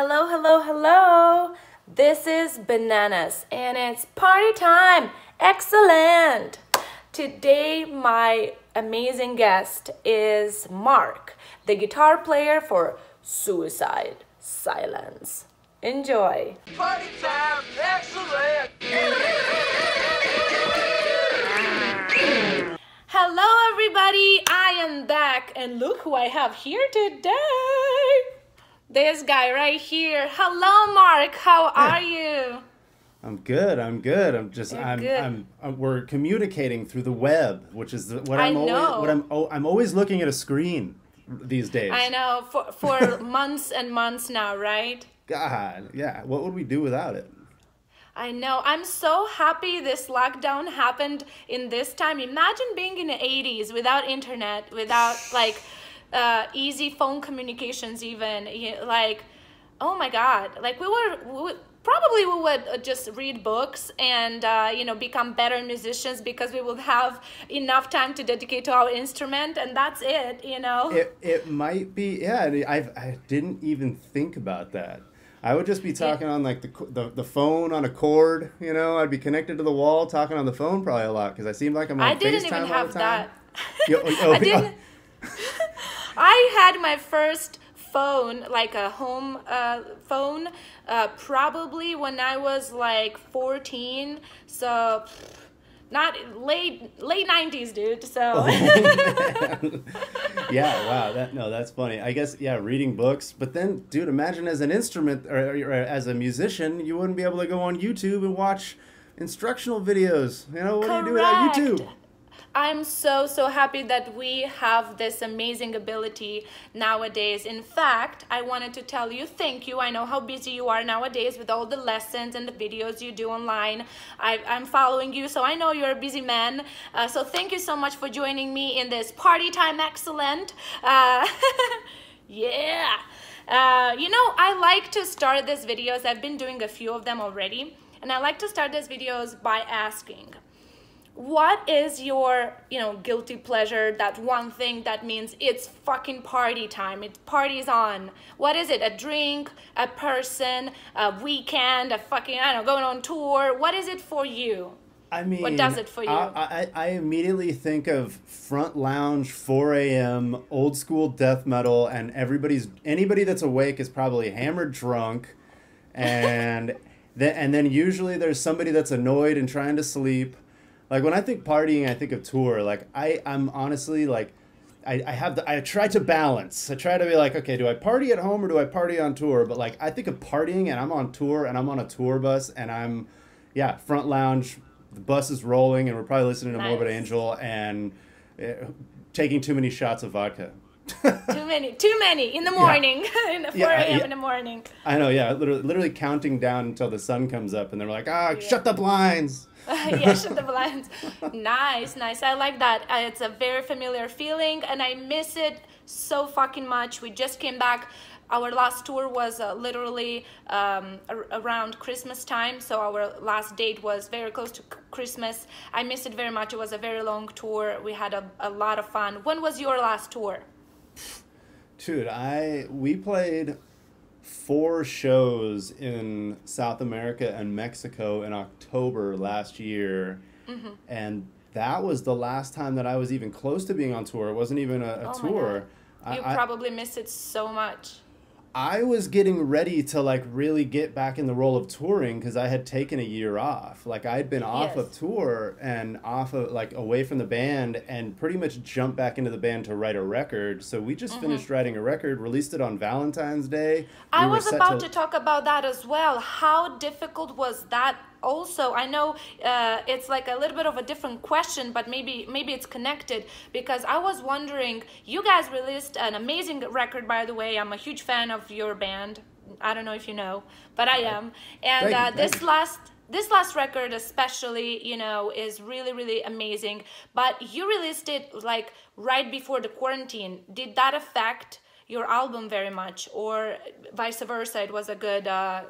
Hello, hello, hello. This is Bananas and it's party time. Excellent. Today, my amazing guest is Mark, the guitar player for Suicide Silence. Enjoy. Party time. Excellent. Hello, everybody. I am back and look who I have here today. This guy right here. Hello, Mark. How are you? I'm good. We're communicating through the web, which is what I'm always looking at a screen these days. I know for months and months now, right? God, yeah. What would we do without it? I know. I'm so happy this lockdown happened in this time. Imagine being in the 80s without internet, without like easy phone communications even. Like, oh my God. Like we would just read books and, you know, become better musicians because we would have enough time to dedicate to our instrument and that's it, you know? It might be, yeah. I didn't even think about that. I would just be talking on like the phone on a cord, you know. I'd be connected to the wall talking on the phone probably a lot because I seemed like I'm on FaceTime all the time. I didn't even have that. I had my first phone, like a home phone, probably when I was like 14. So not late 90s, dude. So. Oh, man. Yeah, wow. That's funny. I guess, yeah, reading books. But then, dude, imagine as an instrument or as a musician, you wouldn't be able to go on YouTube and watch instructional videos. You know, what do you do without YouTube? I'm so happy that we have this amazing ability nowadays. In fact, I wanted to tell you thank you. I know how busy you are nowadays with all the lessons and the videos you do online. I'm following you, so I know you're a busy man. So thank you so much for joining me in this party time excellent. Yeah. You know, I like to start these videos. I've been doing a few of them already. And I like to start these videos by asking, what is your, you know, guilty pleasure, that one thing that means it's fucking party time, it's party's on? What is it? A drink, a person, a weekend, a fucking, I don't know, going on tour? What is it for you? I mean, what does it for you? I immediately think of front lounge, 4 a.m., old school death metal, and anybody that's awake is probably hammered drunk, and, then usually there's somebody that's annoyed and trying to sleep. Like, when I think partying, I think of tour. Like, I'm honestly, like, I try to balance. I try to be like, okay, do I party at home or do I party on tour? But, like, I think of partying, and I'm on tour, and I'm on a tour bus, and I'm, yeah, front lounge. The bus is rolling, and we're probably listening to Morbid Angel and taking too many shots of vodka. Too many in the morning, yeah. In the 4 a.m. Yeah. In the morning. I know, yeah, literally counting down until the sun comes up, and they're like, shut the blinds. Yeah, shut the blinds. Nice. I like that. It's a very familiar feeling, and I miss it so fucking much. We just came back. Our last tour was literally around Christmas time, so our last date was very close to Christmas. I miss it very much. It was a very long tour. We had a lot of fun. When was your last tour? Dude, we played 4 shows in South America and Mexico in October last year, and that was the last time that I was even close to being on tour. It wasn't even a tour. You probably miss it so much. I was getting ready to like really get back in the role of touring because I had taken a year off. Like I'd been off of tour and off of like away from the band and pretty much jumped back into the band to write a record. So we just finished writing a record, released it on Valentine's Day. I was about to talk about that as well. How difficult was that? Also, I know it's like a little bit of a different question, but maybe it's connected because I was wondering, you guys released an amazing record, by the way. I'm a huge fan of your band. I don't know if you know, but I am. And this last record especially, you know, is really, really amazing. But you released it like right before the quarantine. Did that affect your album very much or vice versa? It was a good time.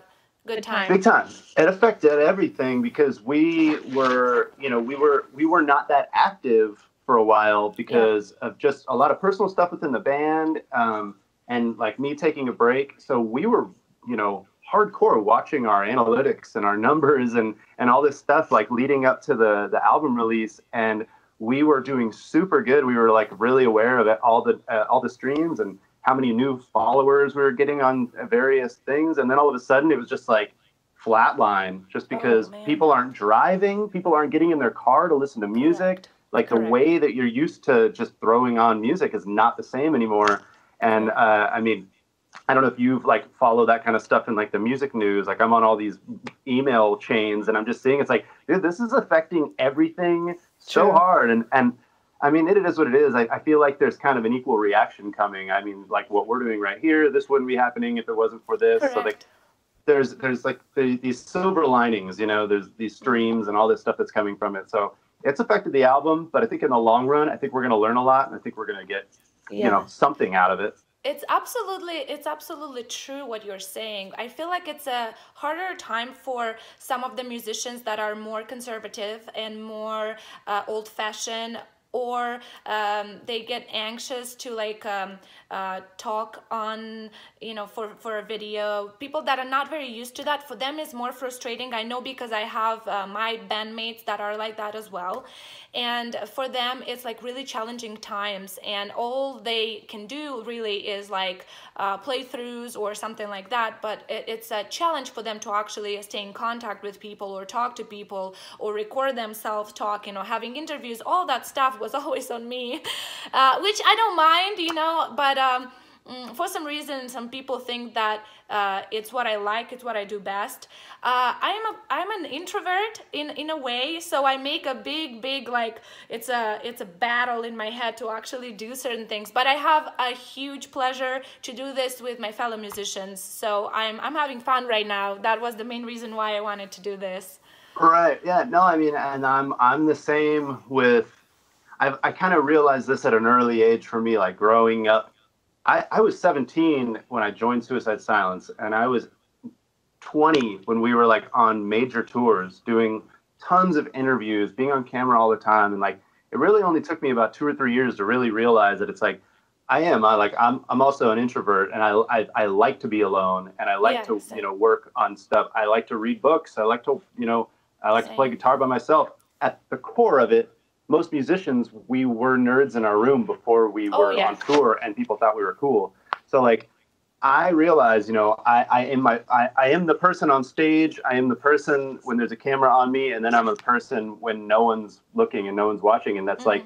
Big time. It affected everything because we were, you know, we were not that active for a while because of just a lot of personal stuff within the band and like me taking a break. So we were you know, hardcore watching our analytics and our numbers and all this stuff, like leading up to the album release, and we were doing super good. We were like really aware of it, all the streams and how many new followers we were getting on various things. And then all of a sudden it was just like flatline, just because people aren't driving, people aren't getting in their car to listen to music. Correct. Like Correct. The way that you're used to just throwing on music is not the same anymore. And I mean, I don't know if you've like followed that kind of stuff in like the music news. Like I'm on all these email chains and I'm just seeing, it's like, dude, this is affecting everything so True. Hard. And I mean, it is what it is. I feel like there's kind of an equal reaction coming. I mean, like what we're doing right here, this wouldn't be happening if it wasn't for this. Correct. So like there's like these silver linings, you know, there's these streams and all this stuff that's coming from it. So it's affected the album, but I think in the long run, I think we're going to learn a lot, and I think we're going to get, you know, something out of it. It's absolutely true what you're saying. I feel like it's a harder time for some of the musicians that are more conservative and more old-fashioned, or they get anxious to like talk on, you know, for a video. People that are not very used to that, for them is more frustrating. I know, because I have my bandmates that are like that as well, and for them it's like really challenging times, and all they can do really is like playthroughs or something like that. But it's a challenge for them to actually stay in contact with people or talk to people or record themselves talking or having interviews. All that stuff was always on me, which I don't mind, you know, but for some reason some people think that it's what I like, it's what I do best. I'm an introvert in a way, so I make a big like it's a battle in my head to actually do certain things, but I have a huge pleasure to do this with my fellow musicians, so I'm having fun right now. That was the main reason why I wanted to do this. Right. Yeah, no, I mean, and I'm the same with, I kind of realized this at an early age for me, like growing up. I was 17 when I joined Suicide Silence, and I was 20 when we were like on major tours, doing tons of interviews, being on camera all the time. And like, it really only took me about 2 or 3 years to really realize that it's like, I'm also an introvert, and I like to be alone, and I like to, you know, work on stuff. I like to read books. I like to, you know, I like to play guitar by myself. At the core of it, most musicians, we were nerds in our room before we were on tour, and people thought we were cool. So like, I realized, you know, I am the person on stage. I am the person when there's a camera on me, and then I'm a person when no one's looking and no one's watching. And that's like,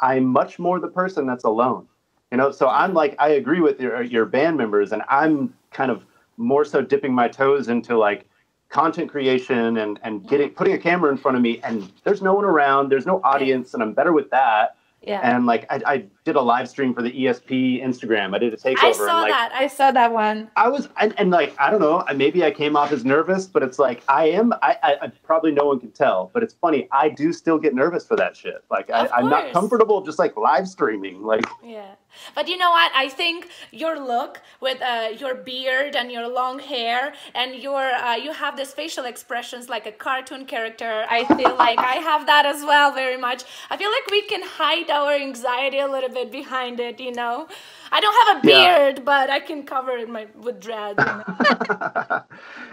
I'm much more the person that's alone, you know? So I'm like, I agree with your band members, and I'm kind of more so dipping my toes into like, content creation and putting a camera in front of me, and there's no one around, there's no audience, and I'm better with that. Yeah. And like I did a live stream for the ESP Instagram. I did a takeover. I saw that. I saw that one. I was and like, I don't know, maybe I came off as nervous, but it's like I probably, no one can tell, but it's funny, I do still get nervous for that shit. Like I'm not comfortable just like live streaming. Like But you know what? I think your look with your beard and your long hair and your you have this facial expressions like a cartoon character. I feel like I have that as well very much. I feel like we can hide our anxiety a little bit behind it, you know. I don't have a beard, but I can cover it with dread. You know?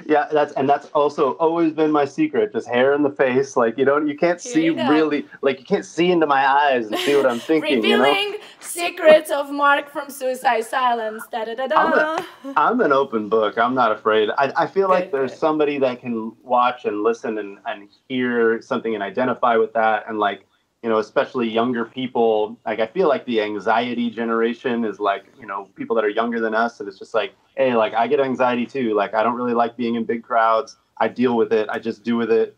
Yeah, that's also always been my secret. Just hair in the face, like you can't see really, like you can't see into my eyes and see what I'm thinking. Revealing secrets of Mark from Suicide Silence. Da, da, da, da. I'm an open book. I'm not afraid. I feel like there's somebody that can watch and listen and hear something and identify with that, and like, you know, especially younger people, like I feel like the anxiety generation is like, you know, people that are younger than us. And it's just like, hey, like I get anxiety too. Like I don't really like being in big crowds. I deal with it. I just do it.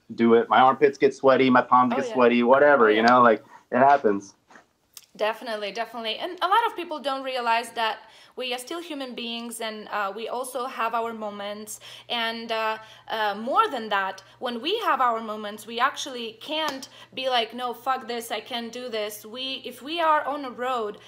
My armpits get sweaty. My palms get sweaty, whatever, you know, like it happens. Definitely. And a lot of people don't realize that we are still human beings, and we also have our moments. And more than that, when we have our moments, we actually can't be like, no, fuck this, I can't do this. If we are on a road,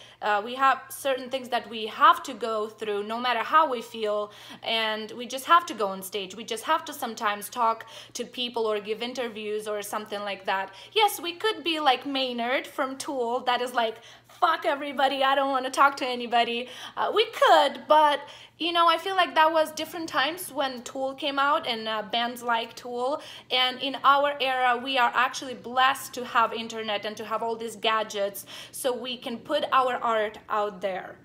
we have certain things that we have to go through no matter how we feel. And we just have to go on stage. We just have to sometimes talk to people or give interviews or something like that. Yes, we could be like Maynard from Tool, that is like, like, fuck everybody, I don't want to talk to anybody. We could, but you know, I feel like that was different times when Tool came out and bands like Tool. And in our era, we are actually blessed to have internet and to have all these gadgets so we can put our art out there.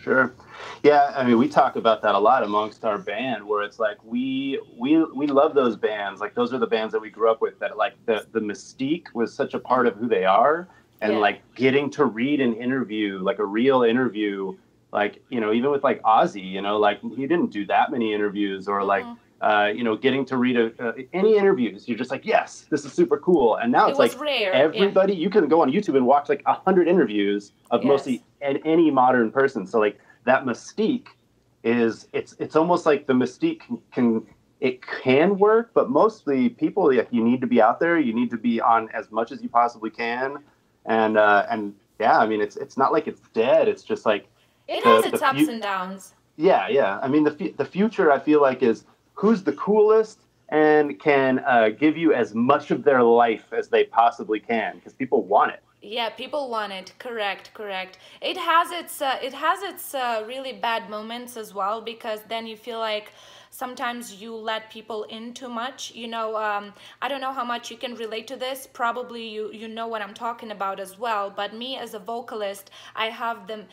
Sure. Yeah, I mean, we talk about that a lot amongst our band, where it's like we love those bands. Like, those are the bands that we grew up with, that like the mystique was such a part of who they are. And yeah, like getting to read an interview, like a real interview, like, you know, even with like Ozzy, you know, like he didn't do that many interviews, or like, you know, getting to read any interviews, you're just like, yes, this is super cool. And now it's like rare. Everybody, yeah, you can go on YouTube and watch like 100 interviews of, yes, mostly any modern person. So like that mystique is, it's almost like the mystique can work, but mostly people, like, you need to be out there. You need to be on as much as you possibly can. And yeah, I mean, it's not like it's dead. It's just like, it has its ups and downs. Yeah. Yeah. I mean, the future, I feel like, is who's the coolest and can give you as much of their life as they possibly can, because people want it. Yeah, people want it. Correct, correct. It has its really bad moments as well, because then you feel like sometimes you let people in too much. You know, I don't know how much you can relate to this. Probably you know what I'm talking about as well. But me as a vocalist, I have the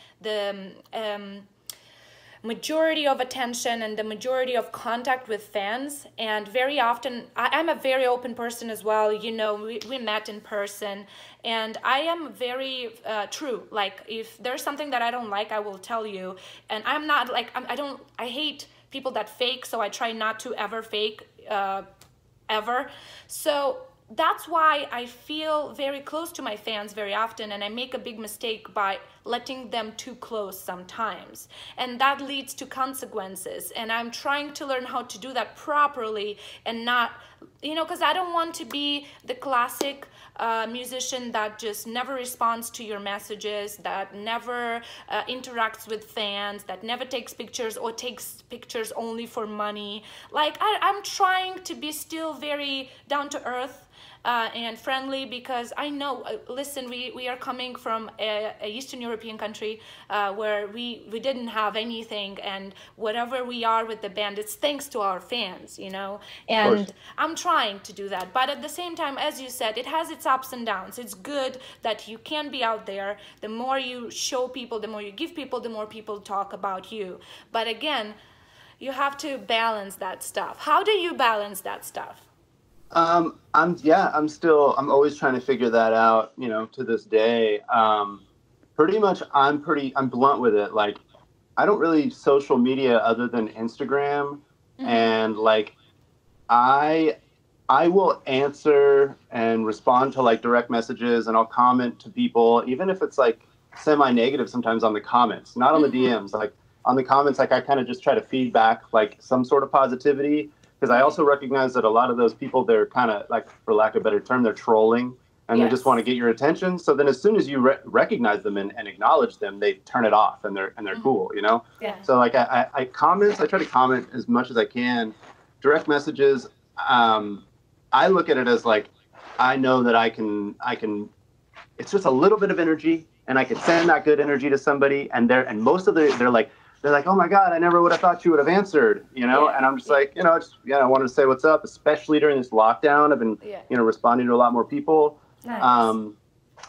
majority of attention and the majority of contact with fans, and very often I'm a very open person as well. You know, we met in person, and I am very true. Like, if there's something that I don't like, I will tell you. And I'm not like, I hate people that fake, so I try not to ever fake ever. So that's why I feel very close to my fans very often, and I make a big mistake by letting them too close sometimes, and that leads to consequences. And I'm trying to learn how to do that properly, and not, you know, because I don't want to be the classic musician that just never responds to your messages, that never interacts with fans, that never takes pictures, or takes pictures only for money. Like, I'm trying to be still very down to earth and friendly, because I know, listen, we are coming from a Eastern European country where we didn't have anything, and whatever we are with the band, it's thanks to our fans, you know. And I'm trying to do that, but at the same time, as you said, it has its ups and downs. It's good that you can be out there. The more you show people, the more you give people, the more people talk about you. But again, you have to balance that stuff. How do you balance that stuff? I'm always trying to figure that out, you know, to this day. Pretty much, I'm blunt with it. Like, I don't really social media other than Instagram. Mm-hmm. And like, I will answer and respond to like direct messages, and I'll comment to people, even if it's like semi-negative sometimes, on the comments, not on the DMs, like on the comments. Like, I kind of just try to feed back like some sort of positivity. Because I also recognize that a lot of those people, they're kind of like, for lack of a better term, they're trolling, and yes, they just want to get your attention. So then, as soon as you recognize them and acknowledge them, they turn it off, and they're mm-hmm. cool, you know. Yeah. So like I try to comment as much as I can. Direct messages, I look at it as like, I know that I can. It's just a little bit of energy, and I can send that good energy to somebody, and most of they're like, oh my God, I never would have thought you would have answered, you know? Yeah. And I'm just like, you know, I wanted to say what's up, especially during this lockdown. I've been, you know, responding to a lot more people. Nice.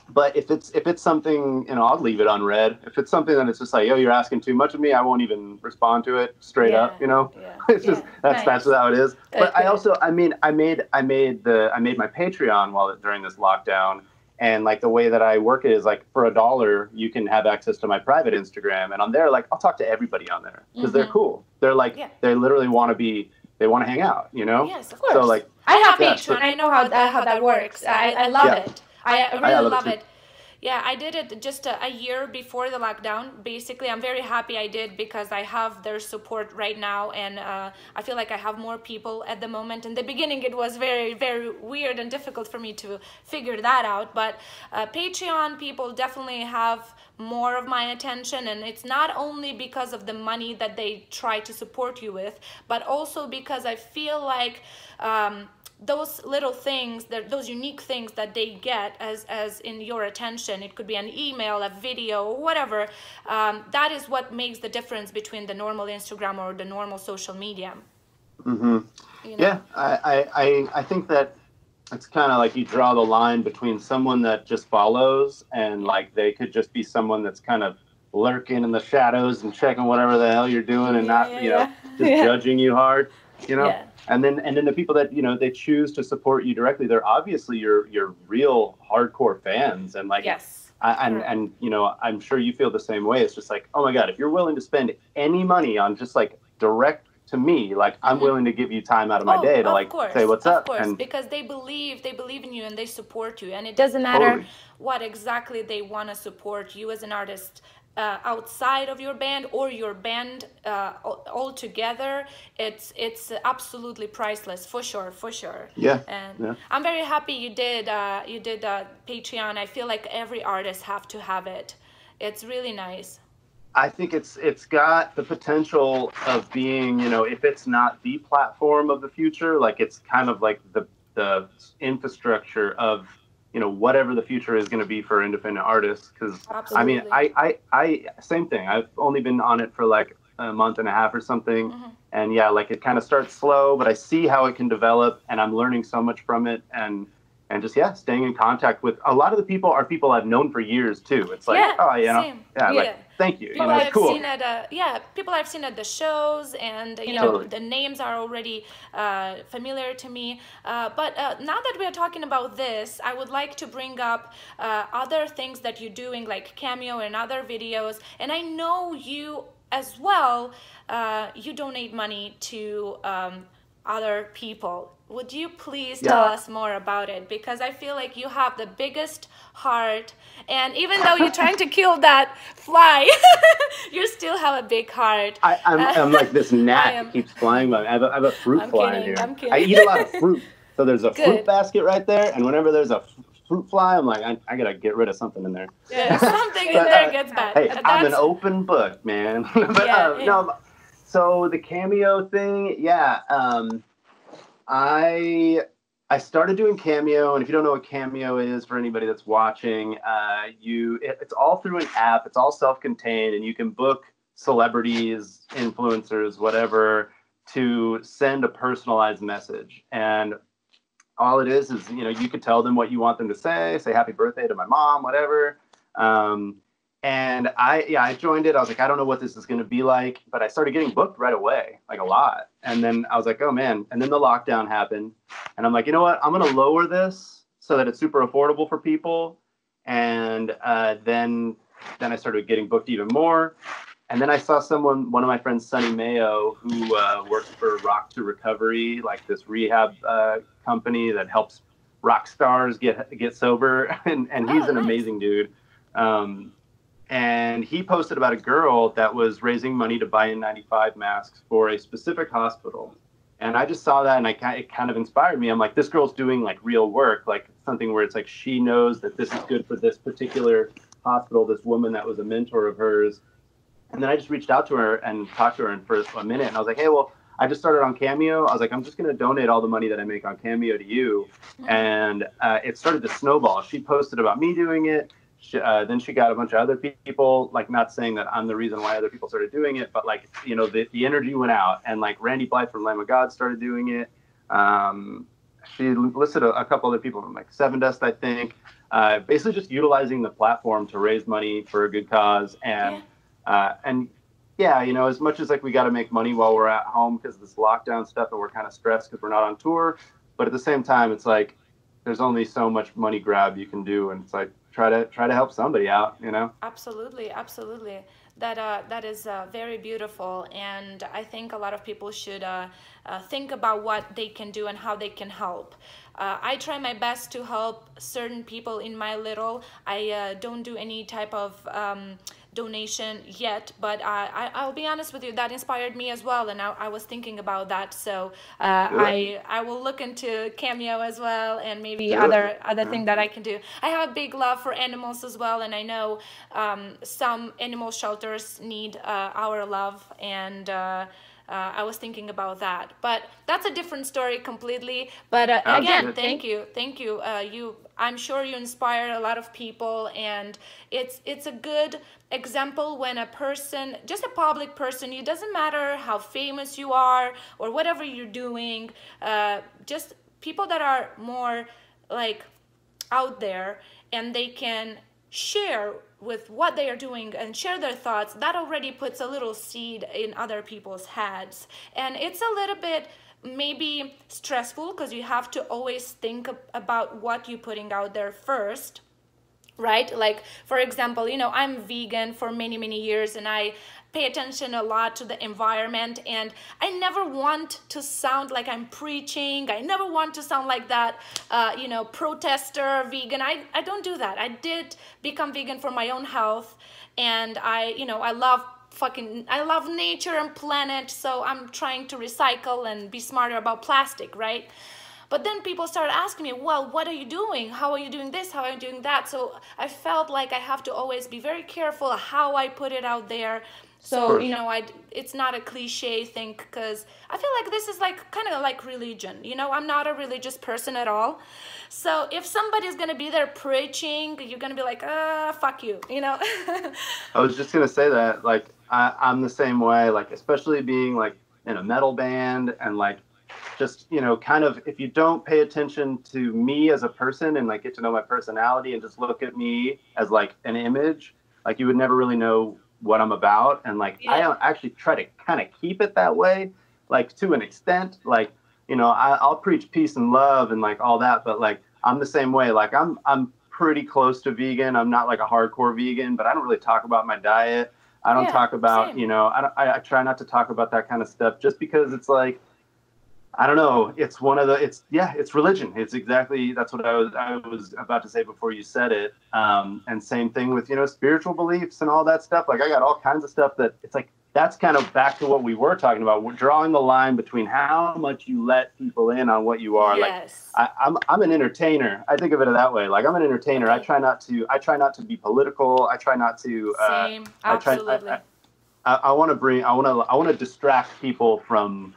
But if it's something, you know, I'll leave it unread. If it's something that it's just like, oh, you're asking too much of me, I won't even respond to it straight up, you know? Yeah. It's just, that's how it is. But I also, I mean, I made my Patreon during this lockdown. And like, the way that I work it is like, for $1, you can have access to my private Instagram. And on there, like, I'll talk to everybody on there, because mm-hmm. they're cool. They're like, they literally want to be, they want to hang out, you know? Yes, of course. So like, I have Patreon. I know how that works. I love it. I really love it. Yeah, I did it just a year before the lockdown. Basically, I'm very happy I did, because I have their support right now, and I feel like I have more people at the moment. In the beginning, it was very, very weird and difficult for me to figure that out. But Patreon people definitely have more of my attention, and it's not only because of the money that they try to support you with, but also because I feel like those little things, those unique things that they get as in your attention, it could be an email, a video, whatever, that is what makes the difference between the normal Instagram or the normal social media. Mm-hmm. You know? Yeah, I think that it's kind of like you draw the line between someone that just follows and like they could just be someone that's kind of lurking in the shadows and checking whatever the hell you're doing and not, you know, just judging you hard, you know? Yeah. And then the people that, you know, they choose to support you directly, they're obviously your real hardcore fans. And like, and you know, I'm sure you feel the same way. It's just like, oh my God, if you're willing to spend any money on just like direct to me, like I'm willing to give you time out of my day to like say what's up. Of course, and because they believe in you and they support you. And it doesn't matter what exactly they want to support you as an artist. Outside of your band or your band all together, it's absolutely priceless, for sure, for sure. Yeah. And I'm very happy you did Patreon. I feel like every artist have to have it. It's really nice. I think it's got the potential of being, you know, if it's not the platform of the future, like it's kind of like the infrastructure of, you know, whatever the future is going to be for independent artists. Because I mean, I same thing. I've only been on it for like a month and a half or something. Mm-hmm. And yeah, like it kind of starts slow, but I see how it can develop and I'm learning so much from it. And just, yeah, staying in contact with a lot of the people are people I've known for years too. It's like, like, thank you. People, you know, it's cool. Seen at people I've seen at the shows, and you know, the names are already familiar to me. But now that we are talking about this, I would like to bring up other things that you're doing, like Cameo and other videos. And I know you as well. You donate money to other people. Would you please tell us more about it? Because I feel like you have the biggest heart, and even though you're trying to kill that fly, you still have a big heart. I'm like this gnat that keeps flying by me. I have a fruit fly in here. I'm kidding. I eat a lot of fruit. So there's a fruit basket right there, and whenever there's a fruit fly, I'm like, I gotta get rid of something in there. Yeah, something in there gets bad. Hey, I'm an open book, man. No, so the Cameo thing, I started doing Cameo, and if you don't know what Cameo is, for anybody that's watching, it's all through an app. It's all self-contained, and you can book celebrities, influencers, whatever, to send a personalized message. And all it is you know, you could tell them what you want them to say happy birthday to my mom, whatever. And I joined it. I was like, I don't know what this is going to be like, but I started getting booked right away, like a lot. And then I was like, oh man. And then the lockdown happened, and I'm like, you know what? I'm going to lower this so that it's super affordable for people. And then I started getting booked even more. And then I saw one of my friends, Sonny Mayo, who works for Rock to Recovery, like this rehab company that helps rock stars get sober. And he's an amazing dude. And he posted about a girl that was raising money to buy N95 masks for a specific hospital. And I just saw that, and it kind of inspired me. I'm like, this girl's doing like real work, like something where it's like she knows that this is good for this particular hospital, this woman that was a mentor of hers. And then I just reached out to her and talked to her for a minute. And I was like, hey, well, I just started on Cameo. I was like, I'm just going to donate all the money that I make on Cameo to you. And it started to snowball. She posted about me doing it. Then she got a bunch of other people, like, not saying that I'm the reason why other people started doing it, but like, you know, the energy went out, and like Randy Blythe from Lamb of God started doing it. She listed a couple other people from like Seven Dust, I think, basically just utilizing the platform to raise money for a good cause. And you know, as much as like we got to make money while we're at home because of this lockdown stuff, and we're kind of stressed because we're not on tour, but at the same time, it's like there's only so much money grab you can do, and it's like, try to help somebody out, you know? Absolutely, absolutely. That is very beautiful, and I think a lot of people should think about what they can do and how they can help. I try my best to help certain people in my little. I don't do any type of donation yet, but I'll be honest with you, that inspired me as well, and I was thinking about that, so I will look into Cameo as well, and maybe other thing that I can do. I have a big love for animals as well, and I know some animal shelters need our love, and I was thinking about that, but that's a different story completely. But again, thank you. I'm sure you inspire a lot of people, and it's a good example when a person, just a public person, it doesn't matter how famous you are or whatever you're doing, just people that are more like out there and they can share with what they are doing and share their thoughts, that already puts a little seed in other people's heads. And it's a little bit maybe stressful because you have to always think about what you're putting out there first, right? Like, for example, you know, I'm vegan for many, many years, and I pay attention a lot to the environment, and I never want to sound like I'm preaching. I never want to sound like that, you know, protester vegan. I don't do that. I did become vegan for my own health, and I love I love nature and planet, so I'm trying to recycle and be smarter about plastic, right? But then people started asking me, well, what are you doing? How are you doing this? How are you doing that? So I felt like I have to always be very careful how I put it out there. So, you know, it's not a cliche thing, because I feel like this is like kind of like religion. You know, I'm not a religious person at all. So if somebody's going to be there preaching, you're going to be like, fuck you, you know. I was just going to say that, like, I'm the same way, like, especially being like in a metal band and like, just, you know, kind of, if you don't pay attention to me as a person and like get to know my personality and just look at me as like an image, like you would never really know what I'm about. And like, yeah. I don't actually try to kind of keep it that way, like to an extent, like, you know, I'll preach peace and love and like all that, but like, I'm the same way. Like I'm pretty close to vegan. I'm not like a hardcore vegan, but I don't really talk about my diet. I don't talk about, same. You know, I try not to talk about that kind of stuff, just because it's like, I don't know. It's one of the, it's religion. It's exactly, that's what I was about to say before you said it. And same thing with, you know, spiritual beliefs and all that stuff. Like I got all kinds of stuff that it's like, that's kind of back to what we were talking about. We're drawing the line between how much you let people in on what you are. Yes. Like I'm an entertainer. I think of it that way. Like I'm an entertainer. Okay. I try not to be political. I try not to, same. Absolutely. I want to distract people from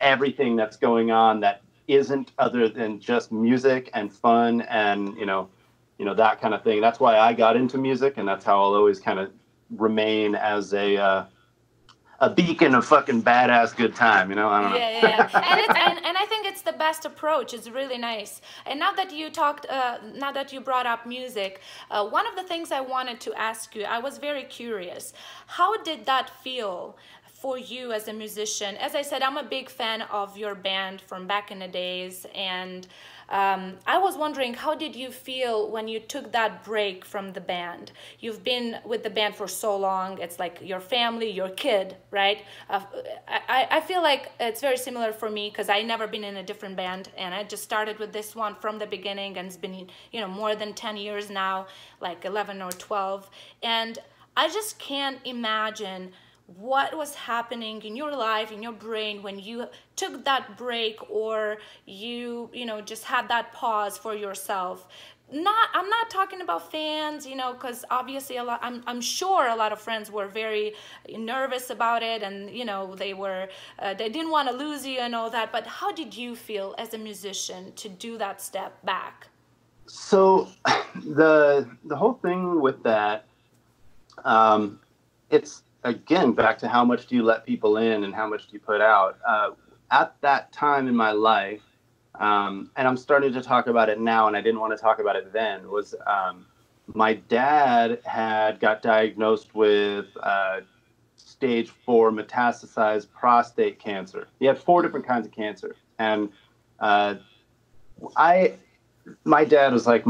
everything that's going on that isn't other than just music and fun and, you know, that kind of thing. That's why I got into music, and that's how I'll always kind of remain as a beacon of fucking badass good time, you know? I don't know. Yeah. And I think it's the best approach. It's really nice. And now that you brought up music, one of the things I wanted to ask you, I was very curious, how did that feel for you as a musician? As I said, I'm a big fan of your band from back in the days, and I was wondering, how did you feel when you took that break from the band? You've been with the band for so long, it's like your family, your kid, right? I feel like it's very similar for me, because I never been in a different band, and I just started with this one from the beginning, and it's been, you know, more than 10 years now, like 11 or 12, and I just can't imagine what was happening in your life, in your brain, when you took that break, or you just had that pause for yourself. I'm not talking about fans, you know, because obviously I'm sure a lot of friends were very nervous about it, and you know, they didn't want to lose you and all that. But how did you feel as a musician to do that step back? So the whole thing with that, it's again, back to how much do you let people in and how much do you put out. At that time in my life, and I'm starting to talk about it now, and I didn't want to talk about it then, was my dad got diagnosed with stage 4 metastasized prostate cancer. He had 4 different kinds of cancer. And my dad was like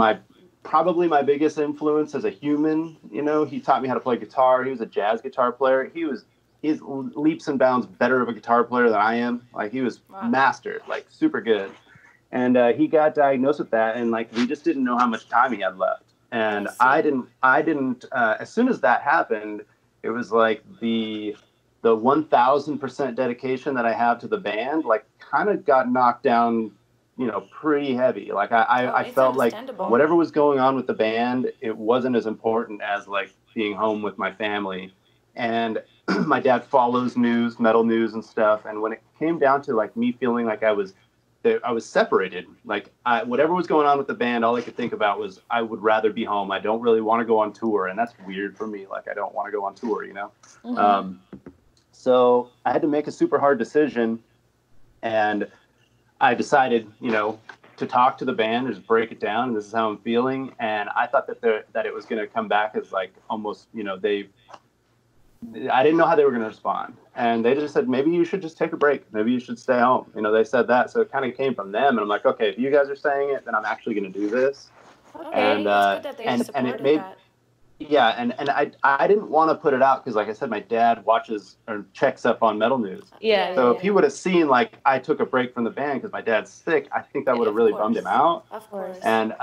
probably my biggest influence as a human. You know, he taught me how to play guitar. He was a jazz guitar player. He's leaps and bounds better of a guitar player than I am. Like, he was mastered, like super good. And he got diagnosed with that, and like, we just didn't know how much time he had left. And I didn't, as soon as that happened, it was like the 1000% dedication that I have to the band, like, kind of got knocked down, you know, pretty heavy. Like I felt like whatever was going on with the band, it wasn't as important as like being home with my family. And my dad follows news, metal news and stuff. And when it came down to like me feeling like I was separated, like whatever was going on with the band, all I could think about was I would rather be home. I don't really want to go on tour. And that's weird for me. Like I don't want to go on tour, you know? Mm-hmm. So I had to make a super hard decision, and I decided, you know, to talk to the band and just break it down. And this is how I'm feeling. And I thought that it was going to come back as like almost, you know, I didn't know how they were going to respond. And they just said, maybe you should just take a break. Maybe you should stay home. You know, they said that. So it kind of came from them. And I'm like, okay, if you guys are saying it, then I'm actually going to do this. Okay, and and it made that. Yeah. And I didn't want to put it out because, like I said, my dad watches or checks up on metal news. Yeah. So if he would have seen, like, I took a break from the band because my dad's sick, I think that would have really bummed him out. Of course. And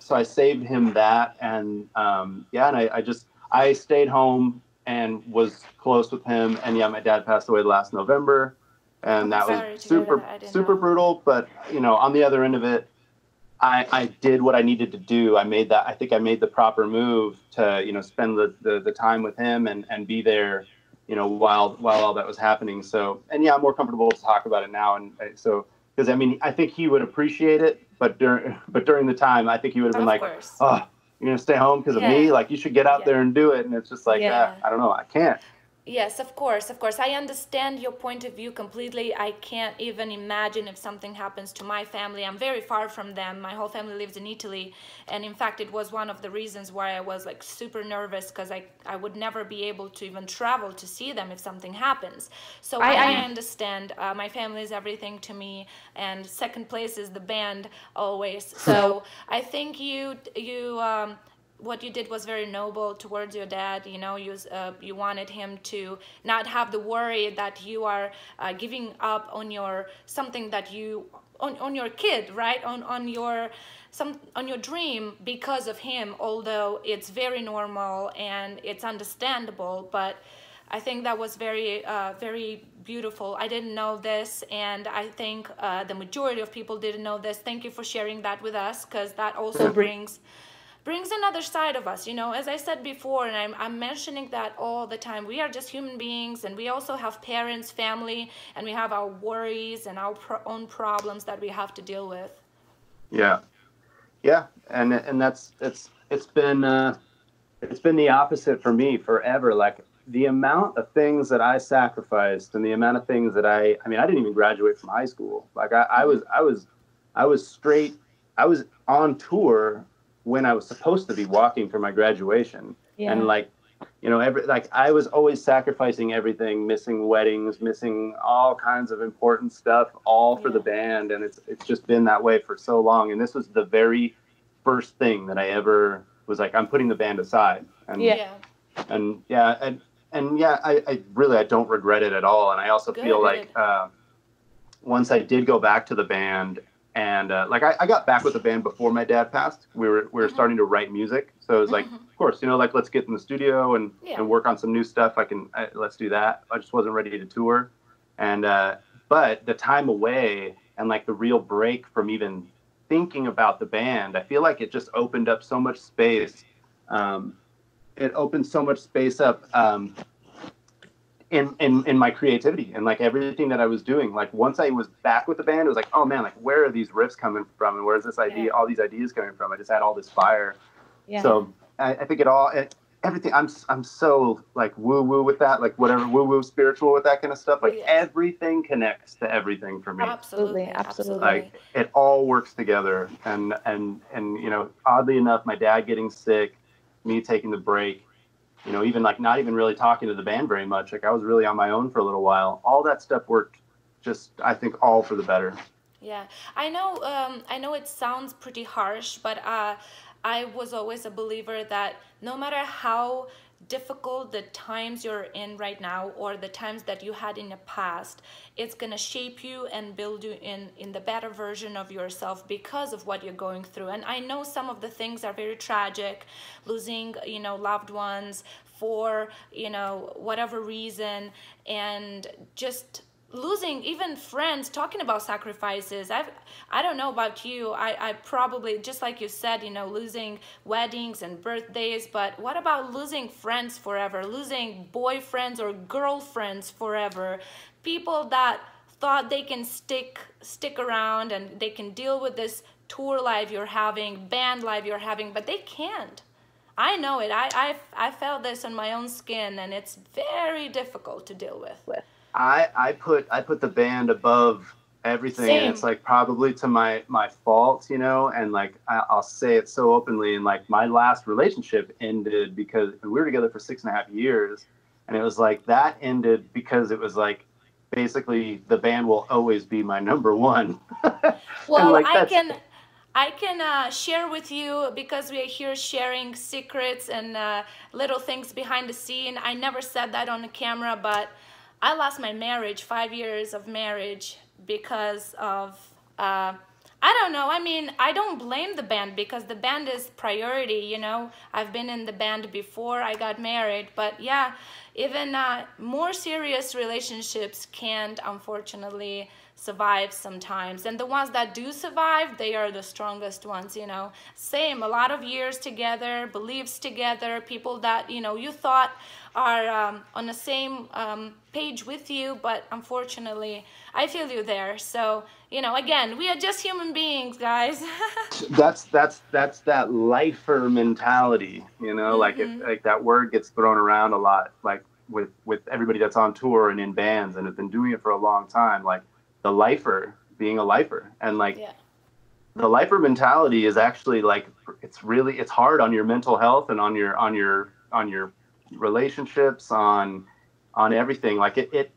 so I saved him that. And, yeah, and I stayed home and was close with him. And yeah, my dad passed away last November, and that was super brutal. But you know, on the other end of it, I did what I needed to do. I think I made the proper move to, you know, spend the time with him and be there, you know, while all that was happening. So, and yeah, I'm more comfortable to talk about it now. And so, cause I mean, I think he would appreciate it, but during the time, I think he would have been like, oh, you're going to stay home because of me? Like, you should get out there and do it. And it's just like, I don't know, I can't. Yes, of course, of course. I understand your point of view completely. I can't even imagine if something happens to my family. I'm very far from them. My whole family lives in Italy. And in fact, it was one of the reasons why I was like super nervous, because I would never be able to even travel to see them if something happens. So I understand. My family is everything to me. And second place is the band always. So I think what you did was very noble towards your dad. You know, you wanted him to not have the worry that you are giving up on your something that you on your kid, right? On your dream because of him. Although it's very normal and it's understandable, but I think that was very, very beautiful. I didn't know this, and I think the majority of people didn't know this. Thank you for sharing that with us, because that also brings another side of us, you know. As I said before, and I'm mentioning that all the time, we are just human beings, and we also have parents, family, and we have our worries and our own problems that we have to deal with. Yeah, yeah, and that's it's been the opposite for me forever. Like the amount of things that I sacrificed, and the amount of things that I mean, I didn't even graduate from high school. Like I was straight, I was on tour when I was supposed to be walking for my graduation. Yeah. And like, you know, I was always sacrificing everything, missing weddings, missing all kinds of important stuff, all for the band. And it's just been that way for so long. And this was the very first thing that I ever was like, I'm putting the band aside. And I really, I don't regret it at all. And I also feel like once I did go back to the band, and like I got back with the band before my dad passed. We were starting to write music, so it was like, of course, you know, like let's get in the studio and work on some new stuff. Let's do that. I just wasn't ready to tour, and but the time away and like the real break from even thinking about the band, I feel like it just opened up so much space. It opened so much space up in my creativity and like everything that I was doing. Like once I was back with the band, it was like, oh man, like where are these riffs coming from? And where's this idea, all these ideas coming from? I just had all this fire. Yeah. So I think everything, I'm so like woo-woo with that, like whatever, woo-woo spiritual with that kind of stuff. Like everything connects to everything for me. Absolutely, absolutely. Like it all works together. And you know, oddly enough, my dad getting sick, me taking the break, you know, even like not even really talking to the band very much. Like I was really on my own for a little while. All that stuff worked just, I think, all for the better. Yeah, I know it sounds pretty harsh, but I was always a believer that no matter how difficult the times you're in right now or the times that you had in the past, it's going to shape you and build you in the better version of yourself because of what you're going through. And I know some of the things are very tragic, losing, you know, loved ones for, you know, whatever reason, and just losing even friends talking about sacrifices. I don't know about you, I probably, just like you said, you know, losing weddings and birthdays, but what about losing friends forever, losing boyfriends or girlfriends forever, people that thought they can stick around and they can deal with this tour life you're having, band life you're having, but they can't. I know it. I felt this on my own skin, and it's very difficult to deal with. I put the band above everything. Same. And it's like probably to my fault, you know, and like I'll say it so openly, and like my last relationship ended because we were together for 6.5 years, and it was like that ended because it was like basically the band will always be my number one. Well, like, I can share with you, because we are here sharing secrets and little things behind the scene. I never said that on the camera, but I lost my marriage, 5 years of marriage, because of, I don't know, I mean, I don't blame the band because the band is priority, you know. I've been in the band before I got married, but yeah, even more serious relationships can't, unfortunately, survive sometimes. And the ones that do survive, they are the strongest ones, you know. Same, a lot of years together, beliefs together, people that, you know, you thought are on the same page with you, but unfortunately, I feel you there. So, you know, again, we are just human beings, guys. that's that lifer mentality, you know, mm-hmm. Like if, like that word gets thrown around a lot, like with everybody that's on tour and in bands and have been doing it for a long time, like the lifer, being a lifer, and like yeah. The lifer mentality is actually like it's hard on your mental health and on your relationships, on everything. Like it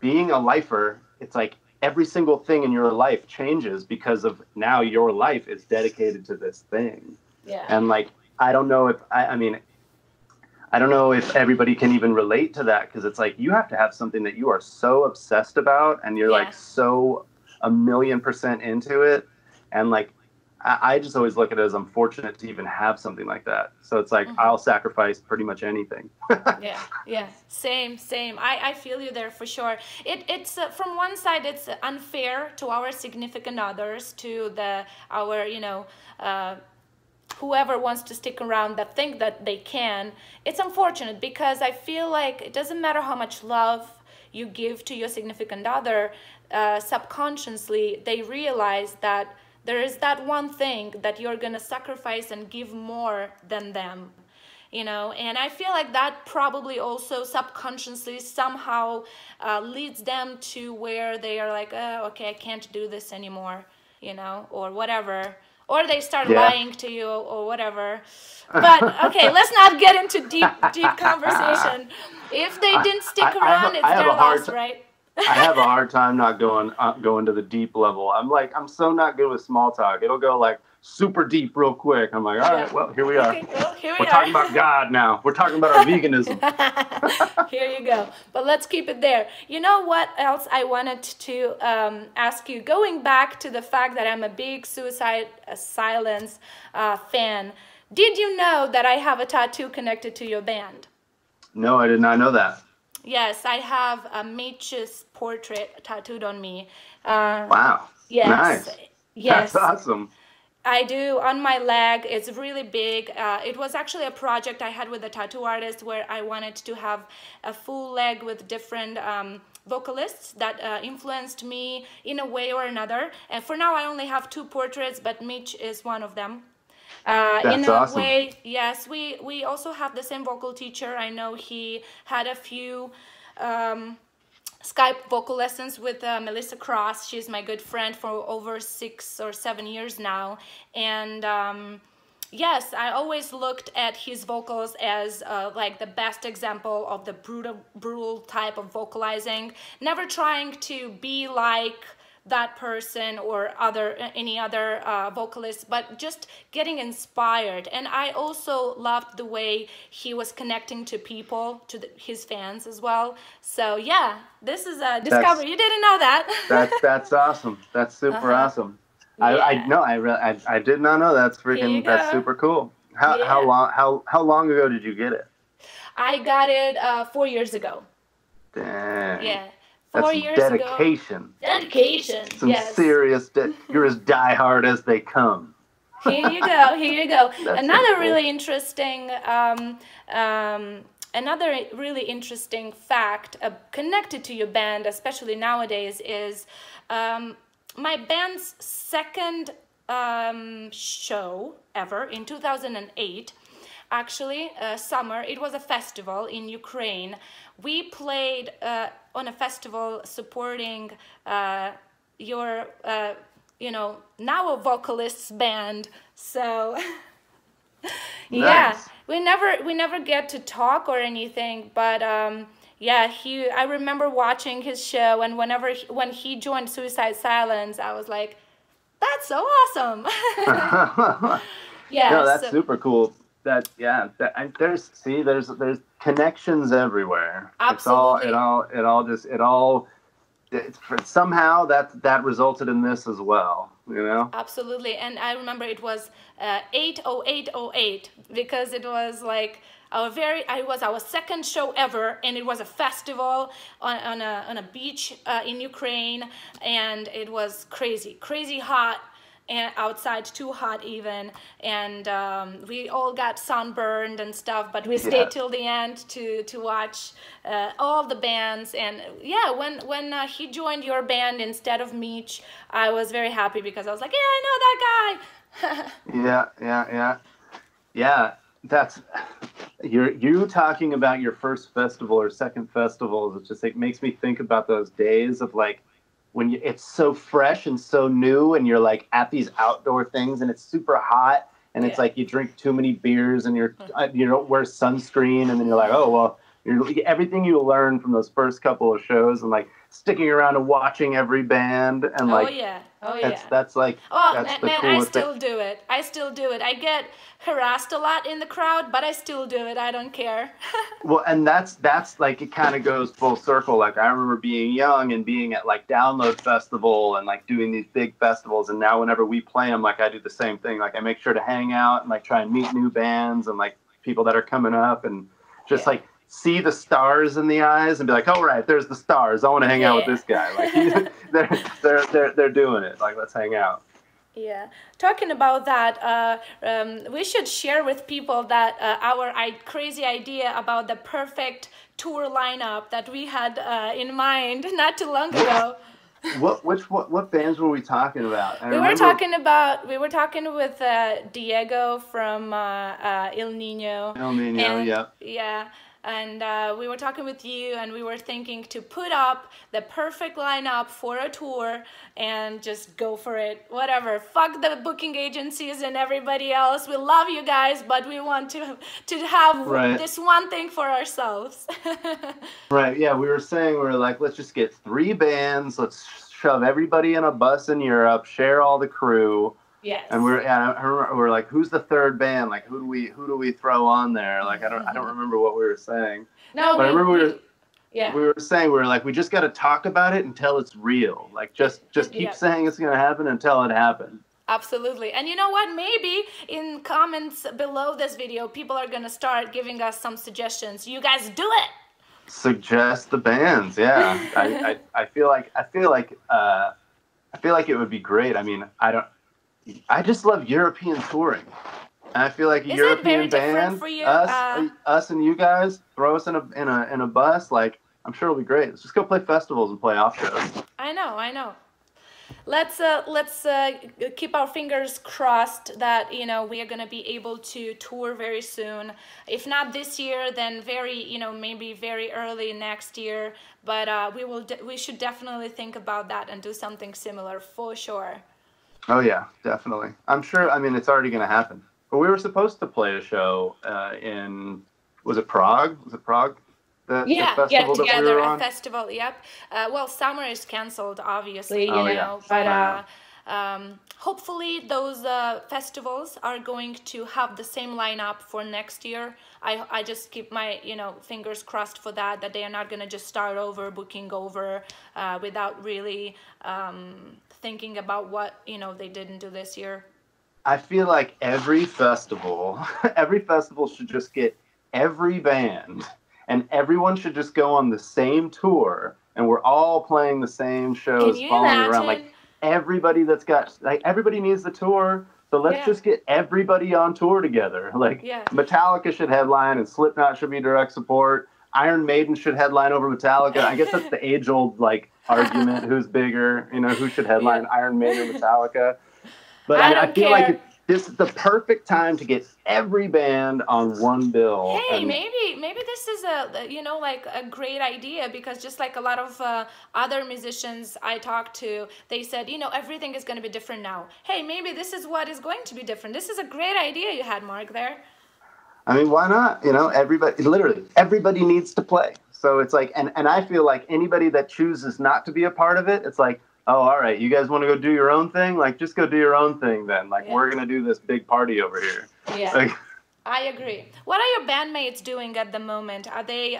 being a lifer, it's like every single thing in your life changes because of now your life is dedicated to this thing. Yeah. And like I don't know if I mean, I don't know if everybody can even relate to that, because it's like you have to have something that you are so obsessed about and you're yeah. like so 1,000,000% into it. And like I just always look at it as I'm fortunate to even have something like that. So it's like mm-hmm. I'll sacrifice pretty much anything. yeah, same. I feel you there for sure. It's from one side it's unfair to our significant others, to our you know. Whoever wants to stick around that think that they can. It's unfortunate because I feel like it doesn't matter how much love you give to your significant other, subconsciously they realize that there is that one thing that you're gonna sacrifice and give more than them, you know. And I feel like that probably also subconsciously somehow leads them to where they are like, oh, okay, I can't do this anymore, you know, or whatever. Or they start yeah. lying to you or whatever. But okay, let's not get into deep conversation. If they didn't stick around, it's their loss, right? I have a hard time not going to the deep level. I'm like, I'm so not good with small talk. It'll go like super deep real quick. I'm like, all right, well, here we are. Okay, well, here we are. We're talking about God now. We're talking about our veganism. Here you go. But let's keep it there. You know what else I wanted to ask you? Going back to the fact that I'm a big Suicide Silence fan, did you know that I have a tattoo connected to your band? No, I did not know that. Yes, I have a Mitch's portrait tattooed on me. Wow. Yes. Nice. Yes. That's awesome. I do, on my leg. It's really big. It was actually a project I had with a tattoo artist where I wanted to have a full leg with different vocalists that influenced me in a way or another. And for now, I only have 2 portraits, but Mitch is one of them. That's awesome. In a way, yes, we also have the same vocal teacher. I know he had a few Skype vocal lessons with Melissa Cross. She's my good friend for over 6 or 7 years now. And yes, I always looked at his vocals as like the best example of the brutal type of vocalizing, never trying to be like that person or any other vocalist, but just getting inspired. And I also loved the way he was connecting to people, to his fans as well. So yeah, this is a discovery. You didn't know that. that's awesome. That's super awesome. Yeah. I did not know. That's freaking. That's super cool. How long ago did you get it? I got it 4 years ago. Dang. Yeah. That's 4 years ago. Dedication. Some serious, you're as diehard as they come. Here you go, here you go. Another really interesting fact connected to your band, especially nowadays, is my band's second show ever in 2008. Actually, summer, it was a festival in Ukraine. We played on a festival supporting your, you know, now a vocalist's band. So, yeah, nice. we never get to talk or anything, but yeah, I remember watching his show, and when he joined Suicide Silence, I was like, that's so awesome. Yeah, no, that's super cool. There's connections everywhere. Absolutely. Somehow that resulted in this as well, you know. Absolutely. And I remember it was 80808, because it was like our second show ever, and it was a festival on a beach in Ukraine, and it was crazy hot. And outside, too hot even, and we all got sunburned and stuff, but we stayed till the end to watch all the bands. And yeah, when he joined your band instead of Mitch, I was very happy, because I was like, yeah, I know that guy. Yeah. That's you talking about your first festival or second festival. It just makes me think about those days of like, when it's so fresh and so new, and you're like at these outdoor things, and it's super hot, and it's like you drink too many beers, and you don't wear sunscreen, and then you're like, oh well, everything you learn from those first couple of shows, and like sticking around and watching every band, and like I still do it. I get harassed a lot in the crowd, but I still do it. I don't care. Well, and that's like, it kind of goes full circle. Like, I remember being young and being at like Download Festival and like doing these big festivals, and now whenever we play them, like I do the same thing. Like, I make sure to hang out and like try and meet new bands and like people that are coming up, and just like see the stars in the eyes and be like, oh, right, there's the stars. I want to hang out with this guy. Like, they're doing it. Like, let's hang out. Yeah. Talking about that, we should share with people that our crazy idea about the perfect tour lineup that we had in mind not too long ago. What bands were we talking about? We were talking with Diego from El Nino. El Nino, and, yeah. And we were talking with you, and we were thinking to put up the perfect lineup for a tour and just go for it. Whatever. Fuck the booking agencies and everybody else. We love you guys, but we want to have this one thing for ourselves. Right. Yeah. We were saying, we were like, let's just get 3 bands. Let's shove everybody in a bus in Europe, share all the crew. Yes. And we're like, who's the third band? Like, who do we throw on there? Like, I don't remember what we were saying. No, but I remember we were saying, we were like, we just got to talk about it until it's real. Like, just keep saying it's gonna happen until it happens. Absolutely. And you know what? Maybe in comments below this video, people are gonna start giving us some suggestions. You guys do it. Suggest the bands. Yeah. I feel like it would be great. I mean, I just love European touring. And I feel like a European band, for you? Us and you guys, throw us in a bus. Like, I'm sure it'll be great. Let's just go play festivals and play off shows. I know. Let's keep our fingers crossed that, you know, we are going to be able to tour very soon. If not this year, then maybe very early next year. But we should definitely think about that and do something similar for sure. Oh yeah, definitely. I'm sure. I mean, it's already going to happen. But we were supposed to play a show was it Prague? Was it Prague? The festival that we were on? Yep. Well, summer is canceled, obviously. You know. But hopefully those festivals are going to have the same lineup for next year. I just keep my fingers crossed for that they are not going to just start over, booking over without really. Thinking about what they didn't do this year. I feel like every festival should just get every band, and everyone should just go on the same tour, and we're all playing the same shows, following around. Like everybody that's got, like everybody needs the tour. So let's just get everybody on tour together. Like Metallica should headline, and Slipknot should be direct support. Iron Maiden should headline over Metallica. I guess that's the age-old like argument: who's bigger? You know, who should headline, Iron Maiden or Metallica? But I feel like this is the perfect time to get every band on one bill. Hey, maybe this is a like a great idea, because just like a lot of other musicians I talked to, they said everything is going to be different now. Hey, maybe this is what is going to be different. This is a great idea you had, Mark. There. I mean, why not? You know, everybody, literally, everybody needs to play. So it's like, and I feel like anybody that chooses not to be a part of it, it's like, oh, all right, you guys want to go do your own thing? Like, just go do your own thing then. Like, we're going to do this big party over here. Yeah. Like, I agree. What are your bandmates doing at the moment? Are they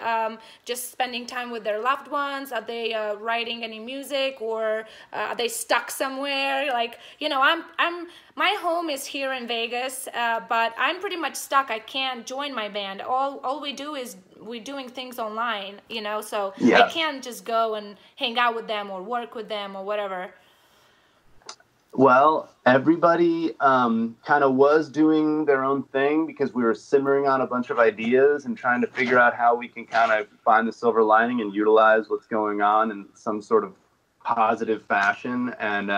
just spending time with their loved ones? Are they writing any music, or are they stuck somewhere? Like, my home is here in Vegas, but I'm pretty much stuck. I can't join my band. All we do is we're doing things online, so I can't just go and hang out with them or work with them or whatever. Well, everybody kind of was doing their own thing, because we were simmering on a bunch of ideas and trying to figure out how we can kind of find the silver lining and utilize what's going on in some sort of positive fashion. And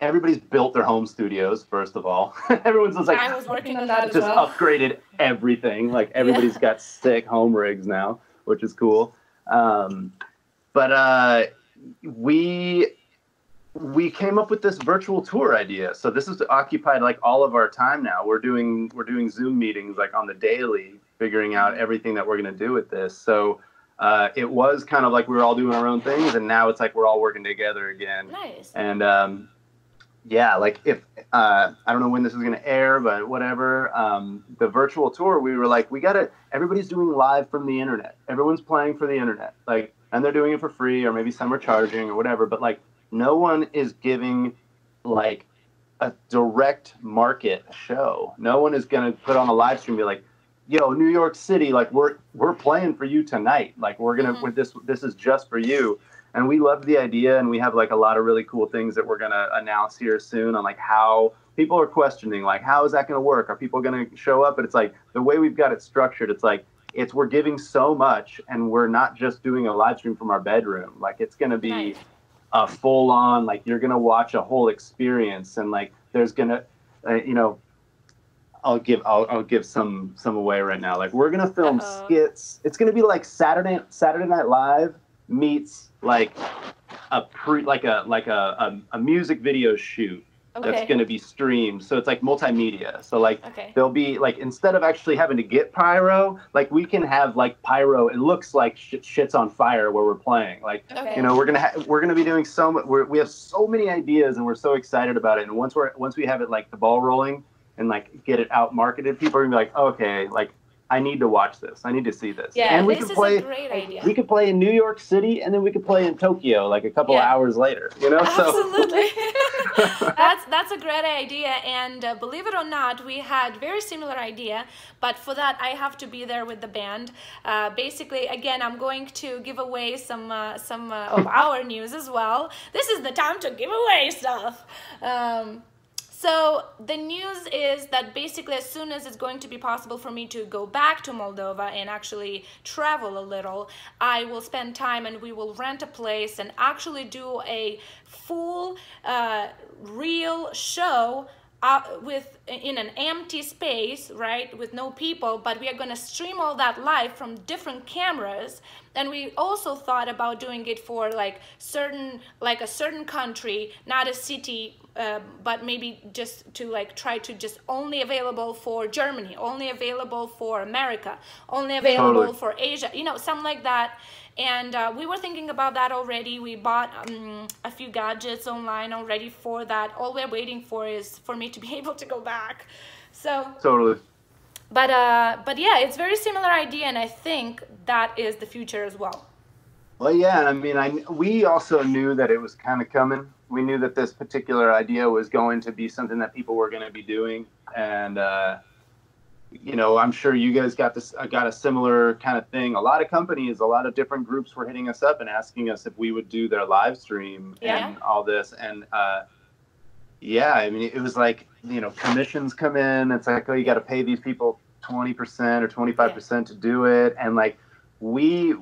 everybody's built their home studios, first of all. Everyone's just like, I was working on that as well. Just upgraded everything. Like, everybody's got sick home rigs now, which is cool. We came up with this virtual tour idea. So this is occupied like all of our time now. We're doing Zoom meetings like on the daily, figuring out everything that we're going to do with this. So it was kind of like we were all doing our own things, and now it's like we're all working together again. Nice. And like if I don't know when this is going to air, but whatever, the virtual tour, we were like, everybody's doing live from the internet. Everyone's playing for the internet. Like, and they're doing it for free, or maybe some are charging or whatever, but like no one is giving like a direct market show. No one is going to put on a live stream and be like, yo, New York City, like we're playing for you tonight. Like we're going to, with this is just for you. And we love the idea, and we have like a lot of really cool things that we're going to announce here soon on like how people are questioning, like how is that going to work? Are people going to show up? But it's like the way we've got it structured, it's like, we're giving so much, and we're not just doing a live stream from our bedroom. Like it's going to be a full on, like you're going to watch a whole experience, and like there's going to, I'll give some away right now. Like we're going to film skits. It's going to be like Saturday Night Live meets like a music video shoot. Okay. That's going to be streamed. So it's like multimedia. So like there'll be like, instead of actually having to get pyro, like we can have like pyro. It looks like shit's on fire where we're playing. Like, we're going to be doing so much. We have so many ideas, and we're so excited about it. And once we have it, like the ball rolling and like get it out marketed, people are gonna be like, okay, like I need to watch this. I need to see this. Yeah, and this is a great idea. We could play in New York City, and then we could play in Tokyo like a couple hours later. Absolutely. So. that's a great idea. And believe it or not, we had very similar idea. But for that, I have to be there with the band. Basically, again, I'm going to give away some of our news as well. This is the time to give away stuff. So the news is that basically as soon as it's going to be possible for me to go back to Moldova and actually travel a little, I will spend time, and we will rent a place and actually do a full real show in an empty space, right, with no people, but we are going to stream all that live from different cameras. And we also thought about doing it for like a certain country, not a city, but maybe just to like try to just only available for Germany, only available for America, only available for Asia, something like that. And we were thinking about that already. We bought a few gadgets online already for that. All we're waiting for is for me to be able to go back. So but yeah, it's very similar idea, and I think that is the future as well. Well, yeah, I mean, we also knew that it was kind of coming. We knew that this particular idea was going to be something that people were going to be doing, and you know, I'm sure you guys got this, got a similar kind of thing. A lot of companies, a lot of different groups were hitting us up and asking us if we would do their live stream and all this. And yeah, I mean, it was like, you know, commissions come in. It's like, oh, you got to pay these people 20% or 25% to do it. And like, we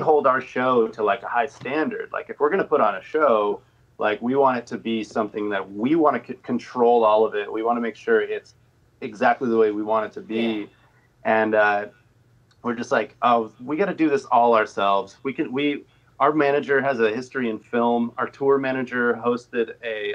hold our show to like a high standard. Like if we're going to put on a show, like we want it to be something that we want to control all of it. We want to make sure it's exactly the way we want it to be. Yeah. And we're just like, oh, we got to do this all ourselves. We can, our manager has a history in film. Our tour manager hosted a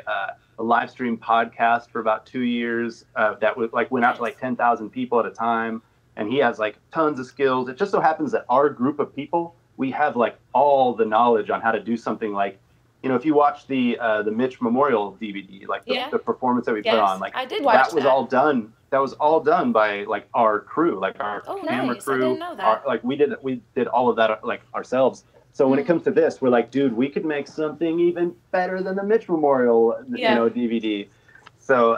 live stream podcast for about 2 years that was like went out to like 10,000 people at a time. And he has like tons of skills. It just so happens that our group of people, we have like all the knowledge on how to do something like, you know, if you watch the Mitch Memorial DVD, like the performance that we put on, like I did watch that was all done. That was all done by like our crew, like our camera crew. I didn't know that. Like we did all of that like ourselves. So when it comes to this, we're like, dude, we could make something even better than the Mitch Memorial, you know, DVD. So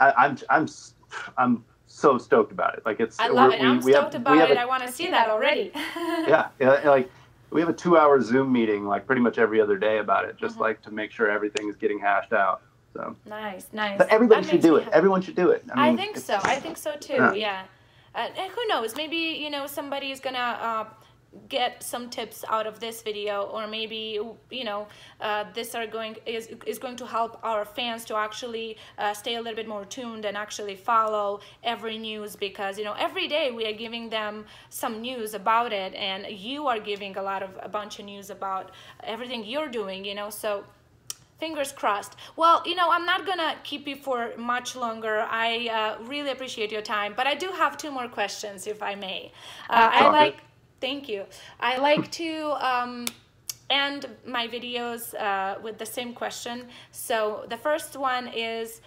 I'm so stoked about it. Like it's, I love it. I'm stoked about it. I want to see that already. Like we have a 2-hour Zoom meeting, like pretty much every other day about it, just like to make sure everything is getting hashed out. So nice. But everybody should do it. Everyone should do it. I mean, I think so. I think so too. Yeah. Who knows? Maybe, you know, somebody is gonna get some tips out of this video, or maybe, you know, this is going to help our fans to actually stay a little bit more tuned and actually follow every news, because, you know, every day we are giving them some news about it, and you are giving a bunch of news about everything you're doing, you know. So fingers crossed. Well, you know, I'm not gonna keep you for much longer. I really appreciate your time, but I do have 2 more questions, if I may. Thank you. I like to end my videos with the same question. So the first one is,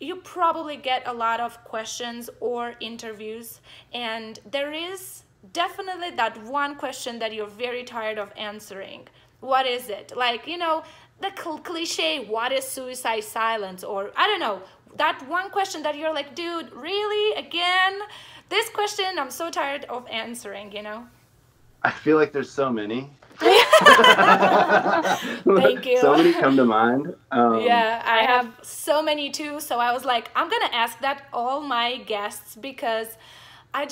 you probably get a lot of questions or interviews, and there is definitely that one question that you're very tired of answering. What is it? Like, you know, the cliche, what is suicide silence? Or I don't know, that one question that you're like, dude, really? Again? This question, I'm so tired of answering, you know? I feel like there's so many. Thank you. So many come to mind. Yeah, I have so many too. So I was like, I'm going to ask that all my guests, because I'm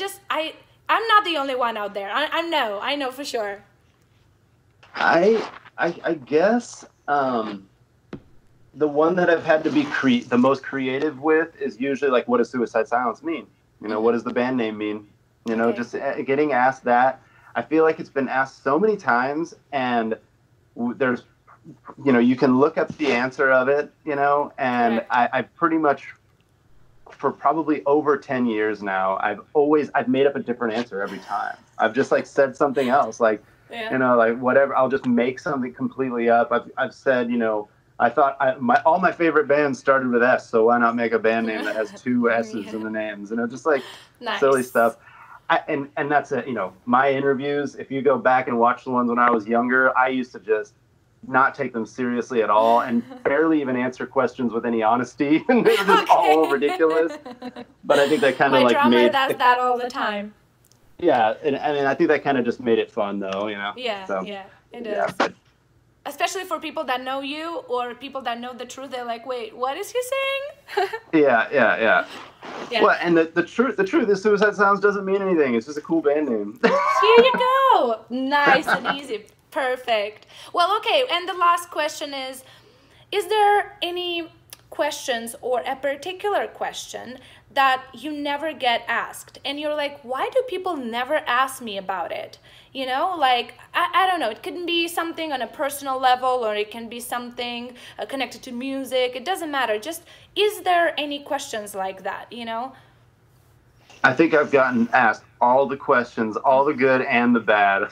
not the only one out there. I know for sure. I guess the one that I've had to be the most creative with is usually like, what does suicide silence mean? You know, what does the band name mean? You know, just getting asked that. I feel like it's been asked so many times, and there's, you know, you can look up the answer of it, you know, and I pretty much, for probably over 10 years now, I've made up a different answer every time. I've just like said something else, like, you know, like whatever, I'll just make something completely up. I've said, you know, I thought all my favorite bands started with S, so why not make a band name that has 2 S's in the names? You know, just like silly stuff. And that's it. You know, my interviews, if you go back and watch the ones when I was younger, I used to just not take them seriously at all and barely even answer questions with any honesty. And they were just all ridiculous. But I think that kind of like drama made... My drama does that all the time. Yeah, and I mean, I think that kind of just made it fun, though, you know? Yeah, so, yeah, it does. Yeah, but, especially for people that know you or people that know the truth, they're like, wait, what is he saying? Yeah. Well, and the truth is Suicide Silence doesn't mean anything. It's just a cool band name. Here you go. Nice and easy. Perfect. Well, okay. And the last question is there any questions or a particular question that you never get asked? And you're like, why do people never ask me about it? You know, like, I don't know, it could be something on a personal level, or it can be something connected to music. It doesn't matter. Just, is there any questions like that, you know? I think I've gotten asked all the questions, all the good and the bad.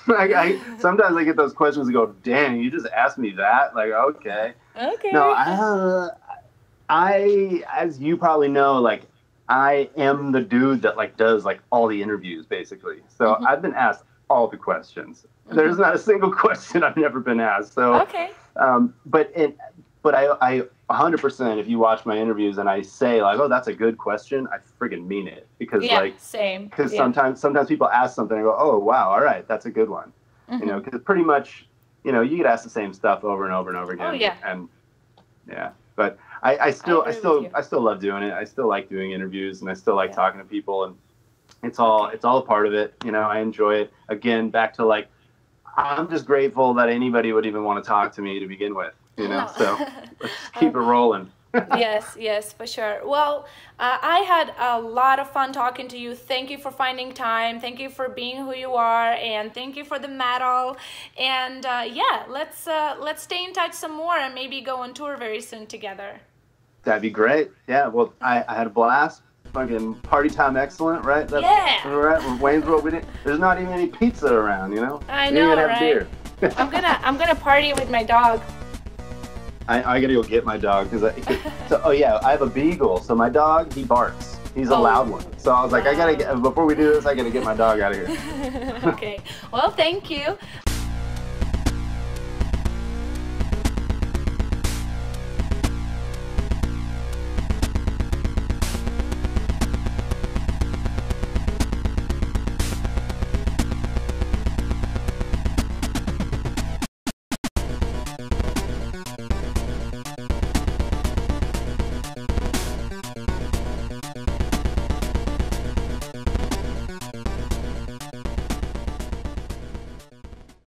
Sometimes I get those questions and go, dang, you just asked me that? Like, okay. Okay. No, I as you probably know, like, I am the dude that like does like all the interviews basically. So I've been asked all the questions. There's not a single question I've never been asked. So, but I 100%. If you watch my interviews and I say like, oh, that's a good question, I friggin' mean it, because sometimes people ask something and I go, oh wow, all right, that's a good one. Mm-hmm. You know, because pretty much, you know, you get asked the same stuff over and over and over again. Oh yeah. And yeah, but I still love doing it. I still like doing interviews, and I still like talking to people, and it's all a part of it. You know, I enjoy it. Again, back to like, I'm just grateful that anybody would even want to talk to me to begin with, you know, so let's keep it rolling. Yes, for sure. Well, I had a lot of fun talking to you. Thank you for finding time. Thank you for being who you are, and thank you for the medal. And yeah, let's stay in touch some more and maybe go on tour very soon together. That'd be great. Yeah, well, I had a blast. Fucking party time excellent, right? That's, yeah. Right? Wayne's World, we didn't, there's not even any pizza around, you know? I know, right? Beer. I'm gonna party with my dog. I gotta go get my dog, because I have a beagle, so my dog, he barks. He's a loud one. So I was like, before we do this, I gotta get my dog out of here. Okay, well, thank you.